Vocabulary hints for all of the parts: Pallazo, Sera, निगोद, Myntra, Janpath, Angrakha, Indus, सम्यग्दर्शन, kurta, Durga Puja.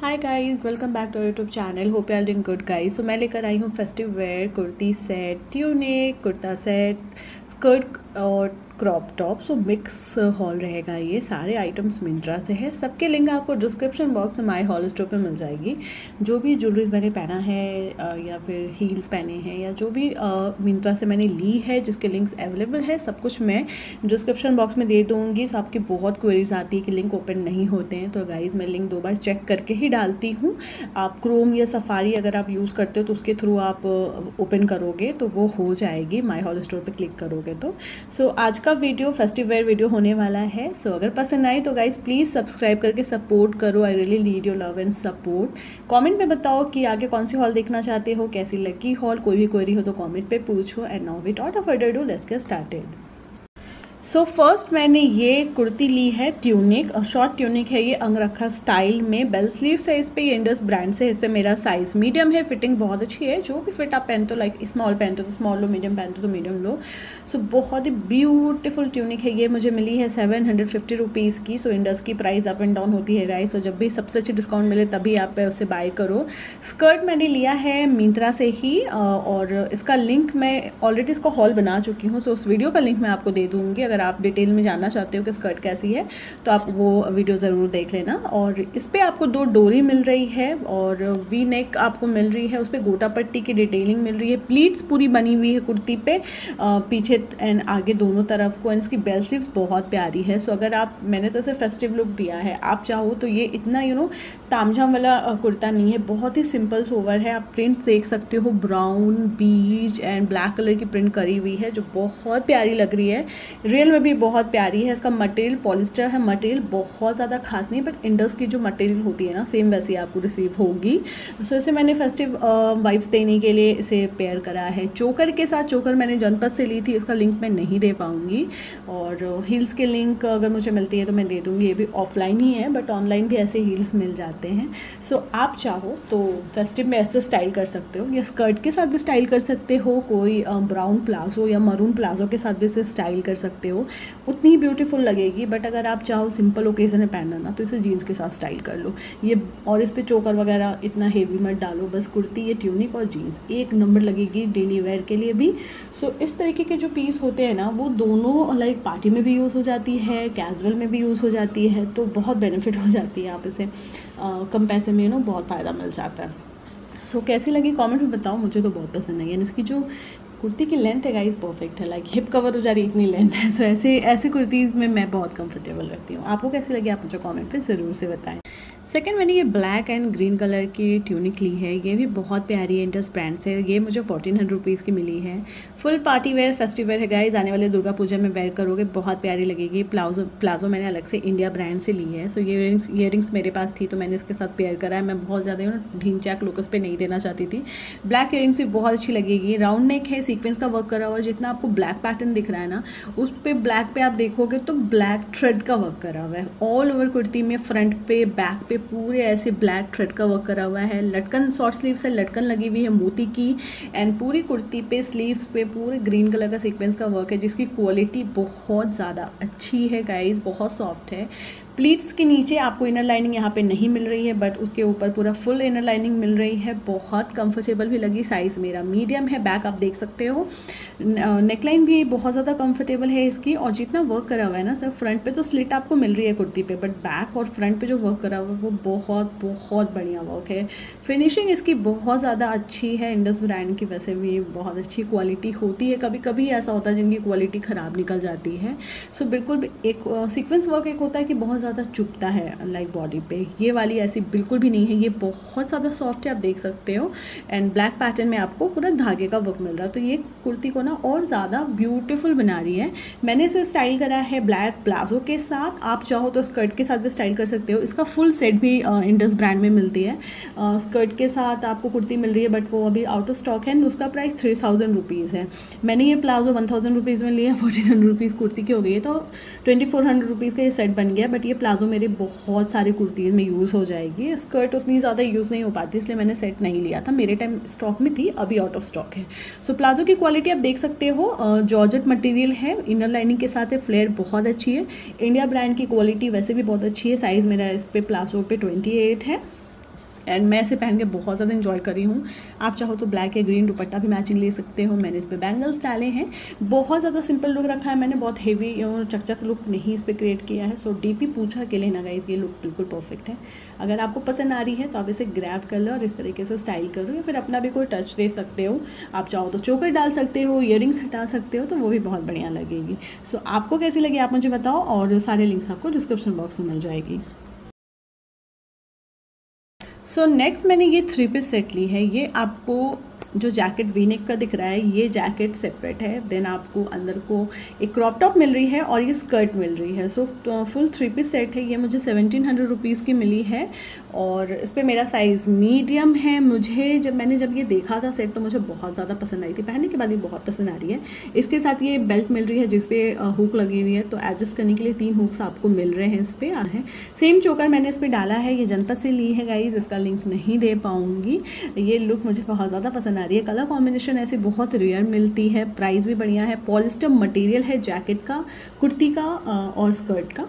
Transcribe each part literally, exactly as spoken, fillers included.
Hi guys, welcome back to YouTube channel. Hope you are doing good guys. So मैं लेकर आई हूँ festive wear kurti set, tunic, kurta set, skirt और crop top. So mix haul रहेगा। ये सारे items Myntra से है। सबके लिंक आपको डिस्क्रिप्शन बॉक्स में माई हॉल स्टोर पे मिल जाएगी। जो भी ज्वेलरीज मैंने पहना है या फिर हील्स पहने हैं या जो भी मिंत्रा से मैंने ली है जिसके लिंक्स अवेलेबल है, सब कुछ मैं डिस्क्रिप्शन बॉक्स में दे दूँगी। सो आपकी बहुत क्वेरीज आती है कि लिंक ओपन नहीं होते हैं, तो गाइज़ मैं लिंक दो बार चेक करके ही डालती हूँ। आप क्रोम या सफारी अगर आप यूज़ करते हो तो उसके थ्रू आप ओपन करोगे तो वो हो जाएगी, माई हॉल स्टोर पर क्लिक करोगे तो। सो आज का वीडियो फेस्टिव वेयर वीडियो होने वाला है। सो so, अगर पसंद आए तो गाइज प्लीज़ सब्सक्राइब करके सपोर्ट करो। I really need your love and support. Comment में बताओ कि आगे कौन सी हॉल देखना चाहते हो, कैसी लगी हॉल। कोई भी क्वेरी हो तो कमेंट पे पूछो। And now without a further do let's get started. So so first मैंने ये कुर्ती ली है, ट्यूनिक, और शॉर्ट ट्यूनिक है ये, अंगरखा स्टाइल में। बेल स्लीव्स है इस पर, ये इंडस ब्रांड से। इस पर मेरा साइज़ मीडियम है। फिटिंग बहुत अच्छी है। जो भी फिट आप पहनते हो, लाइक स्मॉल पहनते हो तो स्मॉल लो, मीडियम पहनते हो तो मीडियम लो। सो so बहुत ही ब्यूटीफुल ट्यूनिक है ये। मुझे मिली है सेवन हंड्रेड फिफ्टी रुपीज़ की। सो so इंडस की प्राइस अप एंड डाउन होती है राइस। सो so जब भी सबसे अच्छी डिस्काउंट मिले तभी आप उसे बाय करो। स्कर्ट मैंने लिया है मिंत्रा से ही, और इसका लिंक मैं ऑलरेडी इसका हॉल बना चुकी हूँ। सो so उस वीडियो का लिंक मैं आपको दे दूँगी। अगर आप डिटेल में जानना चाहते हो कि स्कर्ट कैसी है तो आप वो वीडियो ज़रूर देख लेना। और इस पर आपको दो डोरी मिल रही है और वी नेक आपको मिल रही है। उस पर गोटा पट्टी की डिटेलिंग मिल रही है। प्लीट्स पूरी बनी हुई है कुर्ती पे, पीछे एंड आगे दोनों तरफ को। एंड इसकी बेल स्लीव्स बहुत प्यारी है। सो अगर आप, मैंने तो इसे फेस्टिव लुक दिया है, आप चाहो तो ये इतना यू नो तामझाम वाला कुर्ता नहीं है, बहुत ही सिंपल सोवर है। आप प्रिंट देख सकते हो, brown, beige and black colour की प्रिंट करी हुई है जो बहुत प्यारी लग रही है। रियल में भी बहुत प्यारी है। इसका मटेरियल पॉलिस्टर है। मटेरियल बहुत ज़्यादा खास नहीं, बट इंडस की जो मटेरियल होती है ना, सेम वैसी आपको रिसीव होगी। सो इसे मैंने फेस्टिव वाइब्स देने के लिए इसे पेयर करा है चोकर के साथ। चोकर मैंने जनपथ से ली थी, इसका लिंक मैं नहीं दे पाऊँगी। और हील्स के लिंक अगर मुझे मिलती है तो मैं दे दूँगी। ये भी ऑफलाइन ही है, बट ऑनलाइन भी ऐसे हील्स मिल जाते हैं। सो आप चाहो तो फेस्टिव में ऐसे स्टाइल कर सकते हो, या स्कर्ट के साथ भी स्टाइल कर सकते हो। कोई ब्राउन प्लाजो या मरून प्लाजो के साथ भी इसे स्टाइल कर सकते हो, उतनी ब्यूटीफुल लगेगी। बट अगर आप चाहो सिंपल ओकेजन में पहनना ना, तो इसे जीन्स के साथ स्टाइल कर लो ये। और इस पे चोकर वगैरह इतना हेवी मत डालो, बस कुर्ती, ये ट्यूनिक और जीन्स एक नंबर लगेगी डेली वेयर के लिए भी। सो इस तरीके के जो पीस होते हैं ना, वो दोनों लाइक पार्टी में भी यूज़ हो जाती है, कैजुअल में भी यूज़ हो जाती है, तो बहुत बेनिफिट हो जाती है। आप इसे कम पैसे में ना बहुत फ़ायदा मिल जाता है। सो कैसी लगी कॉमेंट में बताओ, मुझे तो बहुत पसंद आई। एंड इसकी जो कुर्ती की लेंथ है गाइस, परफेक्ट है, लाइक हिप कवर हो जा रही है, इतनी लेंथ है। सो so, ऐसे ऐसे कुर्तीज़ में मैं बहुत कंफर्टेबल रहती हूँ। आपको कैसी लगी आप मुझे कमेंट पे ज़रूर से बताएं। सेकंड मैंने ये ब्लैक एंड ग्रीन कलर की ट्यूनिक ली है। ये भी बहुत प्यारी है, इंडस ब्रांड से। ये मुझे फोर्टीन हंड्रेड रुपीज़ की मिली है। Full party wear, festive wear है गाइस। आने वाले दुर्गा पूजा में वेयर करोगे, बहुत प्यारी लगेगी। प्लाजो प्लाजो मैंने अलग से इंडिया ब्रांड से ली है। सो so, ये ईयरिंग्स मेरे पास थी तो मैंने इसके साथ पेयर करा है। मैं बहुत ज़्यादा ढींचाक लोकस पे नहीं देना चाहती थी। ब्लैक ईयरिंग्स भी बहुत अच्छी लगेगी। राउंड नेक है, सीक्वेंस का वर्क करा हुआ। जितना आपको ब्लैक पैटर्न दिख रहा है ना, उस पर ब्लैक पे आप देखोगे तो ब्लैक थ्रेड का वर्क करा हुआ है। ऑल ओवर कुर्ती में फ्रंट पे, बैक पे पूरे ऐसे ब्लैक थ्रेड का वर्क करा हुआ है। लटकन, शॉर्ट स्लीव्स है, लटकन लगी हुई है मोती की। एंड पूरी कुर्ती पे, स्लीव्स पे पूरे ग्रीन कलर का सीक्वेंस का वर्क है, जिसकी क्वालिटी बहुत ज़्यादा अच्छी है गाइस, बहुत सॉफ्ट है। प्लीट्स के नीचे आपको इनर लाइनिंग यहाँ पे नहीं मिल रही है, बट उसके ऊपर पूरा फुल इनर लाइनिंग मिल रही है। बहुत कंफर्टेबल भी लगी। साइज़ मेरा मीडियम है। बैक आप देख सकते हो, नेकलाइन भी बहुत ज़्यादा कंफर्टेबल है इसकी। और जितना वर्क करा हुआ है ना, सिर्फ फ्रंट पे तो स्लिट आपको मिल रही है कुर्ती पे, बट बैक और फ्रंट पे जो वर्क करा हुआ है वो बहुत बहुत बढ़िया वर्क है। फिनिशिंग इसकी बहुत ज़्यादा अच्छी है। इंडस ब्रांड की वैसे भी बहुत अच्छी क्वालिटी होती है। कभी कभी ऐसा होता है जिनकी क्वालिटी ख़राब निकल जाती है। सो बिल्कुल भी एक सीक्वेंस वर्क एक होता है कि बहुत ज़्यादा चुभता है लाइक बॉडी पे, ये वाली ऐसी बिल्कुल भी नहीं है। ये बहुत ज़्यादा सॉफ्ट है, आप देख सकते हो। एंड ब्लैक पैटर्न में आपको पूरा धागे का वर्क मिल रहा है, तो ये कुर्ती को ना और ज़्यादा ब्यूटीफुल बना रही है। मैंने इसे स्टाइल करा है ब्लैक प्लाजो के साथ। आप चाहो तो स्कर्ट के साथ भी स्टाइल कर सकते हो। इसका फुल सेट भी इंडस ब्रांड में मिलती है। स्कर्ट के साथ आपको कुर्ती मिल रही है, बट वो अभी आउट ऑफ स्टॉक है। उसका प्राइस थ्री थाउजेंड रुपीज़ है। मैंने ये प्लाजो वन थाउजेंड रुपीज़ में लिया, फोर्टीन हंड्रेड रुपीज़ कुर्ती की हो गई, तो ट्वेंटी फोर हंड्रेड रुपीज़ का ये सेट बन गया। बट ये प्लाजो मेरे बहुत सारी कुर्तीज़ में यूज़ हो जाएगी। स्कर्ट उतनी ज़्यादा यूज़ नहीं हो पाती, इसलिए मैंने सेट नहीं लिया था। मेरे टाइम स्टॉक में थी, अभी आउट ऑफ स्टॉक है। सो so, प्लाजो की क्वालिटी आप देख सकते हो, जॉर्जेट मटेरियल है, इनर लाइनिंग के साथ है, फ्लेयर बहुत अच्छी है। इंडिया ब्रांड की क्वालिटी वैसे भी बहुत अच्छी है। साइज़ मेरा इस पर प्लाजो पे ट्वेंटी एट है। एंड मैं इसे पहन के बहुत ज़्यादा इन्जॉय कर रही हूँ। आप चाहो तो ब्लैक या ग्रीन दुपट्टा भी मैचिंग ले सकते हो। मैंने इस पर बैंगल्स डाले हैं, बहुत ज़्यादा सिंपल लुक रखा है मैंने, बहुत हेवी चकचक लुक नहीं इस पर क्रिएट किया है। सो डी पी पूछा के लिए ना गाइस ये लुक बिल्कुल परफेक्ट है। अगर आपको पसंद आ रही है तो आप इसे ग्रैब कर लो और इस तरीके से स्टाइल कर लो, या फिर अपना भी कोई टच दे सकते हो। आप चाहो तो चोकर डाल सकते हो, ईयरिंग्स हटा सकते हो, तो वो भी बहुत बढ़िया लगेगी। सो आपको कैसी लगी आप मुझे बताओ, और सारे लिंक्स आपको डिस्क्रिप्शन बॉक्स में मिल जाएगी। सो so, नेक्स्ट मैंने ये थ्री पीस सेट ली है। ये आपको जो जैकेट वी नेक का दिख रहा है ये जैकेट सेपरेट है, देन आपको अंदर को एक क्रॉप टॉप मिल रही है और ये स्कर्ट मिल रही है। सो तो फुल थ्री पीस सेट है। ये मुझे सेवनटीन हंड्रेड रुपीज़ की मिली है और इस पर मेरा साइज़ मीडियम है। मुझे जब मैंने जब ये देखा था सेट तो मुझे बहुत ज़्यादा पसंद आई थी, पहनने के बाद ये बहुत पसंद आ रही है। इसके साथ ये बेल्ट मिल रही है जिसपे हुक लगी हुई है, तो एडजस्ट करने के लिए तीन हुक्स आपको मिल रहे हैं इस पर है। सेम चोकर मैंने इस पर डाला है, ये जनपद से ली है गाइज, इसका लिंक नहीं दे पाऊँगी। ये लुक मुझे बहुत ज़्यादा पसंद आ रही है। कलर कॉम्बिनेशन ऐसी बहुत रेयर मिलती है, प्राइस भी बढ़िया है। पॉलिस्टर मटेरियल है जैकेट का, कुर्ती का और स्कर्ट का,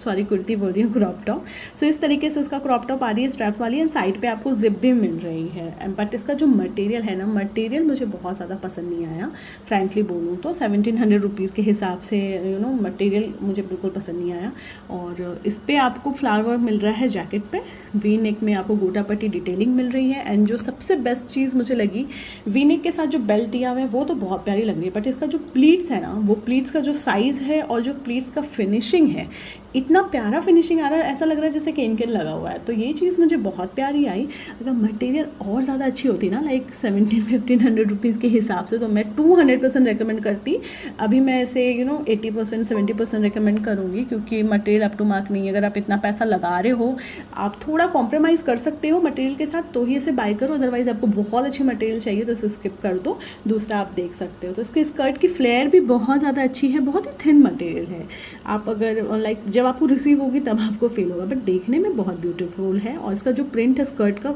सॉरी कुर्ती बोल रही हूँ, क्रॉप टॉप। सो इस तरीके से इसका क्रॉप टॉप आ रही है स्ट्रैप्स वाली, एंड साइड पे आपको जिप भी मिल रही है। बट इसका जो मटेरियल है ना, मटेरियल मुझे बहुत ज़्यादा पसंद नहीं आया फ्रैंकली बोलूँ तो। सेवनटीन हंड्रेड रुपीज़ के हिसाब से यू नो मटेरियल मुझे बिल्कुल पसंद नहीं आया। और इस पर आपको फ्लावर वर्क मिल रहा है जैकेट पे, वी नेक में आपको गोटा पट्टी डिटेलिंग मिल रही है। एंड जो सबसे बेस्ट चीज़ मुझे लगी, वी नेक के साथ जो बेल्ट दिया हुआ है वो तो बहुत प्यारी लग रही है, बट इसका जो प्लीट्स है ना, वो प्लीट्स का जो साइज़ है और जो प्लीट्स का फिनिशिंग है, इतना प्यारा फिनिशिंग आ रहा है, ऐसा लग रहा है जैसे केन केन लगा हुआ है। तो ये चीज़ मुझे बहुत प्यारी आई। अगर मटेरियल और ज़्यादा अच्छी होती ना, like seventeen fifteen hundred rupees के हिसाब से, तो मैं टू हंड्रेड परसेंट रिकमेंड करती। अभी मैं इसे you know eighty percent seventy percent recommend करूँगी, क्योंकि मटेरियल अप टू मार्क नहीं है। अगर आप इतना पैसा लगा रहे हो, आप थोड़ा कॉम्प्रोमाइज़ कर सकते हो मटेरियल के साथ, तो ही इसे बाय करो। अदरवाइज आपको बहुत अच्छी मटेरियल चाहिए तो इसे स्किप कर दो, दूसरा आप देख सकते हो। तो इसके स्कर्ट की फ्लेयर भी बहुत ज़्यादा अच्छी है, बहुत ही थिन मटेरियल है। आप अगर लाइक जब आपको रिसीव होगी तब आपको फील होगा, बट देखने में बहुत ब्यूटीफुल है। और इसका जो प्रिंट है स्कर्ट का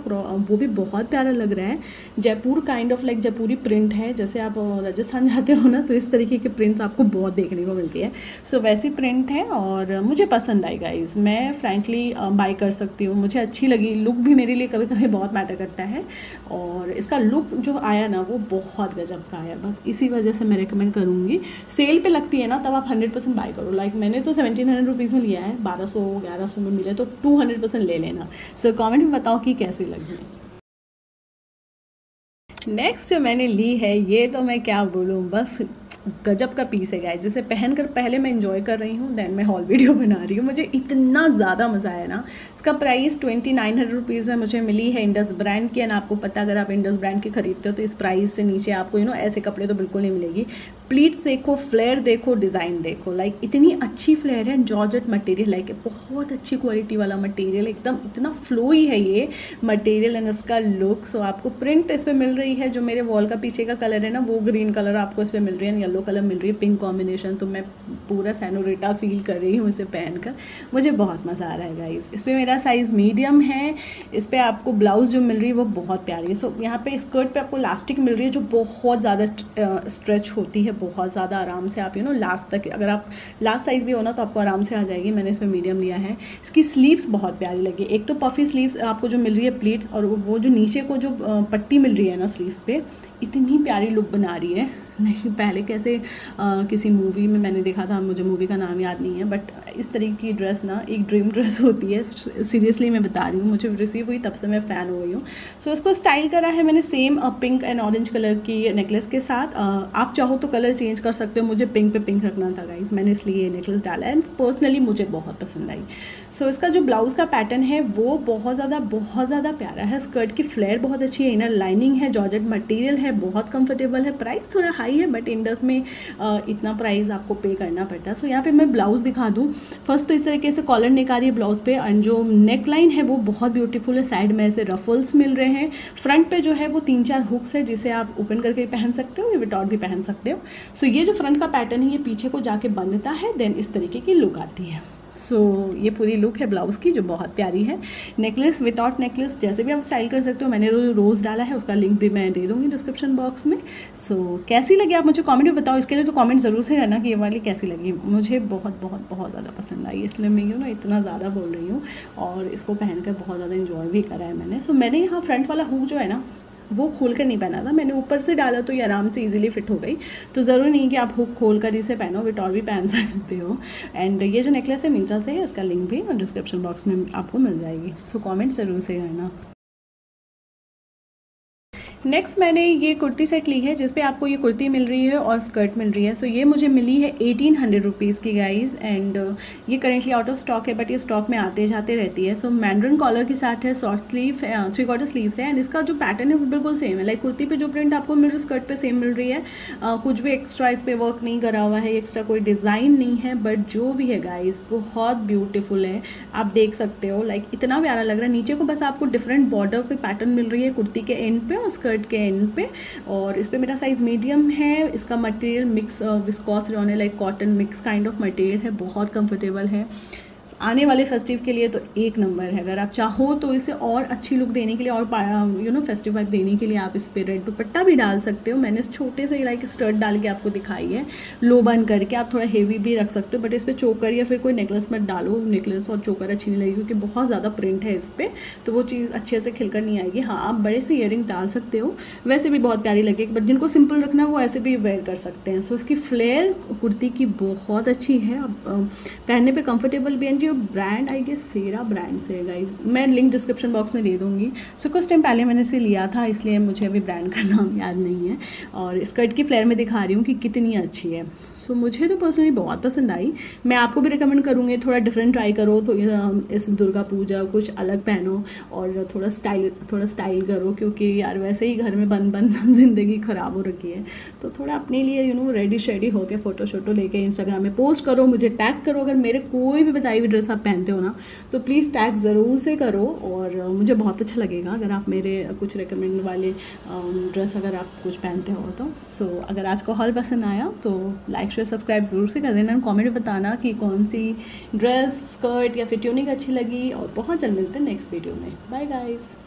वो भी बहुत प्यारा लग रहा है, Jaipur kind of like Jaipuri print है। जैसे आप राजस्थान जाते हो ना तो इस तरीके के प्रिंट्स आपको बहुत देखने को मिलती है। सो वैसी प्रिंट है और मुझे पसंद आई गाइज, मैं फ्रैंकली बाय कर सकती हूँ, मुझे अच्छी लगी। लुक भी मेरे लिए कभी कभी बहुत मैटर करता है, और इसका लुक जो आया ना वो बहुत गजब का आया। बस इसी वजह से मैं रिकमेंड करूँगी। सेल पर लगती है ना तब आप हंड्रेड परसेंट बाय करो। लाइक मैंने तो सेवेंटीन हंड्रेड रुपीज़ में लिया है, बारह सौ, ग्यारह सौ में मिले तो टू हंड्रेड परसेंट ले लेना। सो so, कमेंट में बताओ कि कैसी लगी। नेक्स्ट जो मैंने ली है ये तो मैं क्या बोलूँ, बस गजब का पीस है गाइस, जिसे पहनकर पहले मैं एंजॉय कर रही हूँ, देन मैं हॉल वीडियो बना रही हूँ। मुझे इतना ज़्यादा मज़ा आया ना। इसका price twenty nine hundred rupees में मुझे मिली है, इंडस ब्रांड की। एंड आपको पता, अगर आप इंडस ब्रांड की खरीदते हो तो इस प्राइस से नीचे आपको यू नो ऐसे कपड़े तो बिल्कुल नहीं मिलेगी। प्लीट्स देखो, फ्लेयर देखो, डिज़ाइन देखो, लाइक इतनी अच्छी फ्लेयर है। जॉर्जेट मटेरियल, लाइक बहुत अच्छी क्वालिटी वाला मटेरियल, एकदम इतना फ्लोई है ये मटेरियल एंड इसका लुक। सो आपको प्रिंट इस पर मिल रही है, जो मेरे वॉल का पीछे का कलर है ना वो ग्रीन कलर आपको इस पर मिल रही है, येलो कलर मिल रही है, पिंक कॉम्बिनेशन। तो मैं पूरा सेनोरिटा फील कर रही हूँ इसे पहनकर, मुझे बहुत मज़ा आ रहा है गाइस। इस पर मेरा साइज़ मीडियम है। इस पर आपको ब्लाउज़ जो मिल रही है वो बहुत प्यारी है। सो यहाँ पे स्कर्ट पे आपको लास्टिक मिल रही है जो बहुत ज़्यादा स्ट्रेच होती है, बहुत ज़्यादा आराम से आप यू नो लास्ट तक, अगर आप लास्ट साइज़ भी हो ना तो आपको आराम से आ जाएगी। मैंने इसमें मीडियम लिया है। इसकी स्लीव्स बहुत प्यारी लगी। एक तो पफ़ी स्लीव्स आपको जो मिल रही है प्लीट्स, और वो जो नीचे को जो पट्टी मिल रही है ना स्लीव पर, इतनी प्यारी लुक बना रही है। नहीं पहले कैसे आ, किसी मूवी में मैंने देखा था, मुझे मूवी का नाम याद नहीं है, बट इस तरीके की ड्रेस ना एक ड्रीम ड्रेस होती है। सीरियसली मैं बता रही हूँ, मुझे रिसीव हुई तब से मैं फ़ैन हो गई हूँ। सो इसको स्टाइल करा है मैंने same pink and orange colour की नेकलेस के साथ। आ, आप चाहो तो कलर चेंज कर सकते हो, मुझे पिंक पे पिंक रखना था गाइज, मैंने इसलिए ये नेकलेस डाला एंड पर्सनली मुझे बहुत पसंद आई। सो इसका जो ब्लाउज़ का पैटर्न है वो बहुत ज़्यादा बहुत ज़्यादा प्यारा है। स्कर्ट की फ्लेयर बहुत अच्छी है, इनर लाइनिंग है, जॉर्जेट मटेरियल है, बहुत कंफर्टेबल है। प्राइस थोड़ा हाई है, बट इंडस में इतना प्राइस आपको पे करना पड़ता है। सो यहाँ पे मैं ब्लाउज़ दिखा दूँ। फर्स्ट तो इस तरीके से कॉलर निकाली है ब्लाउज़ पे, एंड जो नेक लाइन है वो बहुत ब्यूटीफुल है। साइड में ऐसे रफल्स मिल रहे हैं। फ्रंट पे जो है वो तीन चार हुक्स है जिसे आप ओपन करके पहन सकते हो या विदाउट भी पहन सकते हो। सो ये जो फ्रंट का पैटर्न है ये पीछे को जाके बंधता है, देन इस तरीके की लुक आती है। सो so, ये पूरी लुक है ब्लाउज़ की जो बहुत प्यारी है। नेकलेस विदाउट नेकलेस जैसे भी आप स्टाइल कर सकते हो, मैंने रो, रोज़ डाला है, उसका लिंक भी मैं दे दूँगी डिस्क्रिप्शन बॉक्स में। सो so, कैसी लगी आप मुझे कमेंट में बताओ, इसके लिए तो कमेंट ज़रूर से करना कि ये वाली कैसी लगी। मुझे बहुत बहुत बहुत ज़्यादा पसंद आई, इसलिए मैं यू ना इतना ज़्यादा बोल रही हूँ, और इसको पहनकर बहुत ज़्यादा इन्जॉय भी करा है मैंने। सो so, मैंने यहाँ फ्रंट वाला हुक जो है ना वो खोल कर नहीं पहना था, मैंने ऊपर से डाला तो ये आराम से इजीली फिट हो गई। तो ज़रूरी नहीं कि आप हुक खोल कर इसे पहनो, विट और भी पहन सकते हो। एंड ये जो नेकलेस है मिंत्रा से है, इसका लिंक भी डिस्क्रिप्शन बॉक्स में आपको मिल जाएगी। सो कमेंट ज़रूर से करना। नेक्स्ट मैंने ये कुर्ती सेट ली है, जिस पे आपको ये कुर्ती मिल रही है और स्कर्ट मिल रही है। सो so, ये मुझे मिली है एटीन हंड्रेड रुपीज़ की गाइज, एंड ये करेंटली आउट ऑफ स्टॉक है, बट ये स्टॉक में आते जाते रहती है। सो मैंड्रिन कॉलर के साथ है, short sleeve three quarter sleeves है, एंड इसका जो पैटर्न है वो बिल्कुल सेम है। लाइक कुर्ती पे जो प्रिंट आपको मिल रही है स्कर्ट पर सेम मिल रही है, uh, कुछ भी एक्स्ट्रा इस पर वर्क नहीं करा हुआ है, एक्स्ट्रा कोई डिज़ाइन नहीं है, बट जो भी है गाइज बहुत ब्यूटीफुल है। आप देख सकते हो लाइक इतना प्यारा लग रहा है। नीचे को बस आपको डिफरेंट बॉर्डर पे पैटर्न मिल रही है कुर्ती के एंड पे और स्कर्ट के एंड पे, और इस पे मेरा साइज मीडियम है। इसका material mix viscose rayon like cotton mix kind of material है, बहुत कंफर्टेबल है। आने वाले फेस्टिव के लिए तो एक नंबर है। अगर आप चाहो तो इसे और अच्छी लुक देने के लिए और यू नो फेस्टिव वाइब देने के लिए आप इस पर रेड दुपट्टा भी डाल सकते हो। मैंने इस छोटे से लाइक स्टर्ट डाल के आपको दिखाई है, लो बन करके आप थोड़ा हेवी भी रख सकते हो, बट इस पर चोकर या फिर कोई नेकलेस मत डालो। नेकलेस और चोकर अच्छी नहीं लगेगी क्योंकि बहुत ज़्यादा प्रिंट है इस पर, तो वो चीज़ अच्छे से खिलकर नहीं आएगी। हाँ, आप बड़े से ईयरिंग्स डाल सकते हो, वैसे भी बहुत प्यारी लगेगी, बट जिनको सिंपल रखना वो ऐसे भी वेयर कर सकते हैं। सो इसकी फ्लेयर कुर्ती की बहुत अच्छी है, पहनने पर कंफर्टेबल भी है। जो brand I guess Sera brand से है गाइज, मैं लिंक डिस्क्रिप्शन बॉक्स में दे दूँगी। सो so, कुछ टाइम पहले मैंने इसे लिया था, इसलिए मुझे अभी ब्रांड का नाम याद नहीं है, और स्कर्ट की फ्लेयर में दिखा रही हूँ कि कितनी अच्छी है। सो so, मुझे तो पर्सनली बहुत पसंद आई। मैं आपको भी रिकमेंड करूँगी थोड़ा डिफरेंट ट्राई करो, तो इस दुर्गा पूजा कुछ अलग पहनो और थोड़ा स्टाइल थोड़ा स्टाइल करो, क्योंकि यार वैसे ही घर में बंद बंद जिंदगी ख़राब हो रखी है। तो थोड़ा अपने लिए यू नो रेडी शेडी होकर फ़ोटो शोटो लेके इंस्टाग्राम में पोस्ट करो, मुझे टैग करो। अगर मेरे कोई भी बताई हुई ड्रेस आप पहनते हो ना तो प्लीज़ टैग ज़रूर से करो, और मुझे बहुत अच्छा लगेगा अगर आप मेरे कुछ रिकमेंड वाले ड्रेस अगर आप कुछ पहनते हो तो। सो so, अगर आज को हॉल पसंद आया तो लाइक शेयर सब्सक्राइब ज़रूर से कर देना, और कॉमेंट में बताना कि कौन सी ड्रेस स्कर्ट या फिर ट्यूनिक अच्छी लगी। और बहुत जल्द मिलते हैं नेक्स्ट वीडियो में। Bye guys.